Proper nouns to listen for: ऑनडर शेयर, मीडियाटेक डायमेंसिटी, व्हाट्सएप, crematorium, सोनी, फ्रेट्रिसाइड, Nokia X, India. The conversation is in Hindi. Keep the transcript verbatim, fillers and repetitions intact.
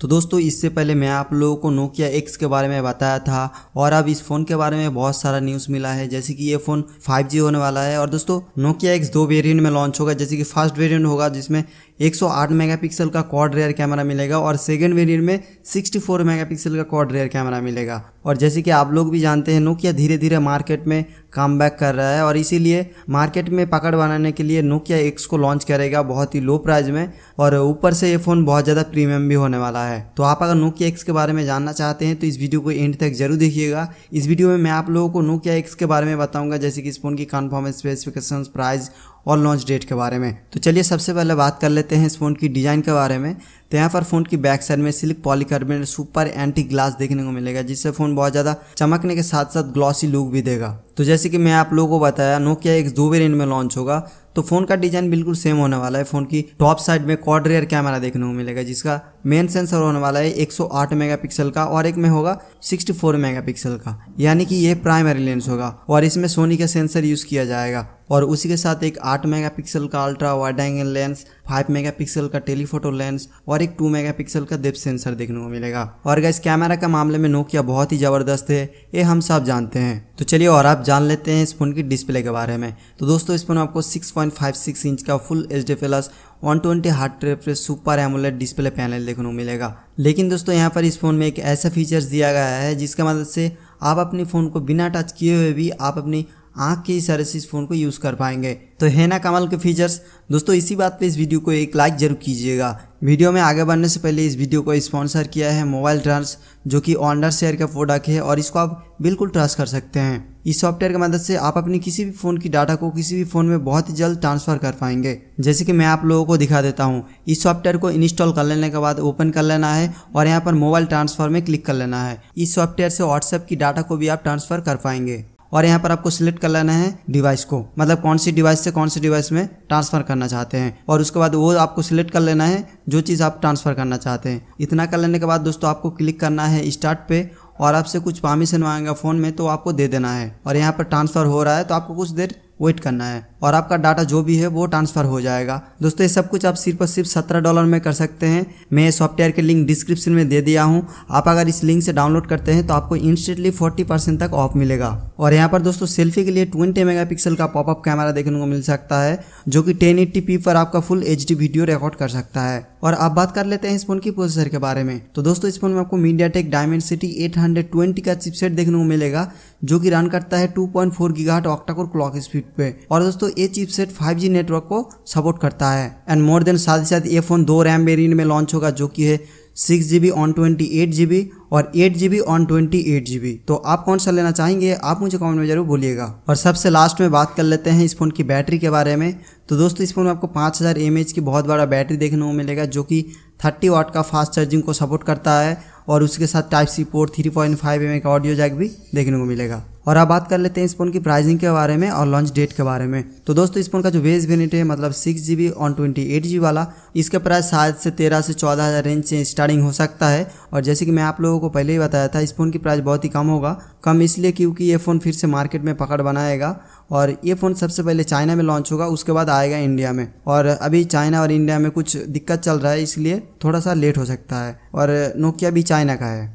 तो दोस्तों इससे पहले मैं आप लोगों को नोकिया एक्स के बारे में बताया था और अब इस फ़ोन के बारे में बहुत सारा न्यूज़ मिला है, जैसे कि ये फ़ोन फाइव जी होने वाला है। और दोस्तों नोकिया एक्स दो वेरिएंट में लॉन्च होगा, जैसे कि फर्स्ट वेरिएंट होगा जिसमें एक सौ आठ मेगापिक्सल का क्वाड रियर कैमरा मिलेगा और सेकेंड वेरिएंट में चौंसठ मेगापिक्सल का क्वाड रियर कैमरा मिलेगा। और जैसे कि आप लोग भी जानते हैं नोकिया धीरे धीरे मार्केट में कमबैक कर रहा है और इसीलिए मार्केट में पकड़ बनाने के लिए नोकिया एक्स को लॉन्च करेगा बहुत ही लो प्राइस में, और ऊपर से ये फ़ोन बहुत ज़्यादा प्रीमियम भी होने वाला है। तो आप अगर नोकिया एक्स के बारे में जानना चाहते हैं तो इस वीडियो को एंड तक जरूर देखिएगा। इस वीडियो में मैं आप लोगों को नोकिया एक्स के बारे में बताऊंगा, जैसे कि इस फ़ोन की कन्फर्मेशन, स्पेसिफिकेशंस, प्राइस और लॉन्च डेट के बारे में। तो चलिए सबसे पहले बात कर लेते हैं इस फ़ोन की डिज़ाइन के बारे में। तो यहाँ पर फ़ोन की बैक साइड में सिलिक पॉलीकार्बोनेट सुपर एंटी ग्लास देखने को मिलेगा, जिससे फ़ोन बहुत ज़्यादा चमकने के साथ साथ ग्लॉसी लुक भी देगा। तो जैसे कि मैं आप लोगों को बताया नोकिया एक्स दो वेरिएंट में लॉन्च होगा, तो फ़ोन का डिज़ाइन बिल्कुल सेम होने वाला है। फ़ोन की टॉप साइड में क्वाड रियर कैमरा देखने को मिलेगा, जिसका मेन सेंसर होने वाला है एक सौ आठ मेगापिक्सल का और एक में होगा चौंसठ मेगापिक्सल का, यानी कि यह प्राइमरी लेंस होगा और इसमें सोनी का सेंसर यूज़ किया जाएगा। और उसी के साथ एक आठ मेगापिक्सल का अल्ट्रा वाइड एंगल लेंस, पाँच मेगापिक्सल का टेलीफोटो लेंस और एक दो मेगापिक्सल का डेप्थ सेंसर देखने को मिलेगा। और गाइस कैमरा के मामले में नोकिया बहुत ही ज़बरदस्त है, ये हम सब जानते हैं। तो चलिए और आप जान लेते हैं इस फ़ोन की डिस्प्ले के बारे में। तो दोस्तों इस फोन में आपको six point five six inch का full H D plus one twenty hertz refresh super AMOLED display panel देखने को मिलेगा। लेकिन दोस्तों यहाँ पर इस फ़ोन में एक ऐसा फीचर्स दिया गया है जिसका मदद से आप अपने फ़ोन को बिना टच किए हुए भी आप अपनी आँख के इशारे से इस फ़ोन को यूज़ कर पाएंगे। तो है ना कमाल के फीचर्स। दोस्तों इसी बात पे इस वीडियो को एक लाइक जरूर कीजिएगा। वीडियो में आगे बढ़ने से पहले इस वीडियो को स्पॉन्सर किया है मोबाइल ट्रस्ट, जो कि ऑनडर शेयर का प्रोडक्ट है और इसको आप बिल्कुल ट्रस्ट कर सकते हैं। इस सॉफ्टवेयर की मदद से आप अपनी किसी भी फ़ोन की डाटा को किसी भी फ़ोन में बहुत ही जल्द ट्रांसफ़र कर पाएंगे, जैसे कि मैं आप लोगों को दिखा देता हूँ। इस सॉफ्टवेयर को इंस्टॉल कर लेने के बाद ओपन कर लेना है और यहाँ पर मोबाइल ट्रांसफ़र में क्लिक कर लेना है। इस सॉफ्टवेयर से व्हाट्सएप की डाटा को भी आप ट्रांसफ़र कर पाएंगे और यहाँ पर आपको सिलेक्ट कर लेना है डिवाइस को, मतलब कौन सी डिवाइस से कौन सी डिवाइस में ट्रांसफ़र करना चाहते हैं और उसके बाद वो आपको सिलेक्ट कर लेना है जो चीज़ आप ट्रांसफ़र करना चाहते हैं। इतना कर लेने के बाद दोस्तों आपको क्लिक करना है स्टार्ट पे और आपसे कुछ परमिशन मांगेगा फ़ोन में, तो आपको दे देना है। और यहाँ पर ट्रांसफ़र हो रहा है तो आपको कुछ देर वेट करना है और आपका डाटा जो भी है वो ट्रांसफ़र हो जाएगा। दोस्तों ये सब कुछ आप सिर्फ और सिर्फ सत्रह डॉलर में कर सकते हैं। मैं सॉफ्टवेयर के लिंक डिस्क्रिप्शन में दे दिया हूँ, आप अगर इस लिंक से डाउनलोड करते हैं तो आपको इंस्टेंटली फोर्टी परसेंट तक ऑफ मिलेगा। और यहाँ पर दोस्तों सेल्फी के लिए ट्वेंटी मेगापिक्सल का पॉपअप कैमरा देखने को मिल सकता है, जो कि टेन एट्टी पी पर आपका full H D video record कर सकता है। और आप बात कर लेते हैं इस फोन की प्रोसेसर के बारे में। तो दोस्तों इस फोन में आपको मीडियाटेक डायमेंसिटी eight hundred twenty का चिपसेट देखने को मिलेगा, जो कि रन करता है two point four gigahertz octacore clock speed पे। और दोस्तों ये चिपसेट फाइव जी नेटवर्क को सपोर्ट करता है एंड मोर देन। साथ ही साथ ये फोन दो रैम वेरिएंट में लॉन्च होगा, जो कि है six G B on twenty eight G B और eight G B on twenty eight G B. तो आप कौन सा लेना चाहेंगे आप मुझे कमेंट में जरूर बोलिएगा। और सबसे लास्ट में बात कर लेते हैं इस फोन की बैटरी के बारे में। तो दोस्तों इस फोन में आपको पाँच हज़ार एम एच की बहुत बड़ा बैटरी देखने को मिलेगा, जो कि थर्टी वाट का फास्ट चार्जिंग को सपोर्ट करता है और उसके साथ type C port, three point five M A का ऑडियो जैक भी देखने को मिलेगा। और अब बात कर लेते हैं इस फोन की प्राइसिंग के बारे में और लॉन्च डेट के बारे में। तो दोस्तों इस फोन का जो बेस वेरिएंट है, मतलब six G B on twenty eight G वाला, इसका प्राइस शायद से तेरह से चौदह हज़ार रेंज से स्टार्टिंग हो सकता है। और जैसे कि मैं आप लोगों को पहले ही बताया था इस फोन की प्राइस बहुत ही कम होगा। कम इसलिए क्योंकि ये फ़ोन फिर से मार्केट में पकड़ बनाएगा और ये फ़ोन सबसे पहले चाइना में लॉन्च होगा, उसके बाद आएगा इंडिया में। और अभी चाइना और इंडिया में कुछ दिक्कत चल रहा है, इसलिए थोड़ा सा लेट हो सकता है। और नोकिया भी चाइना का है।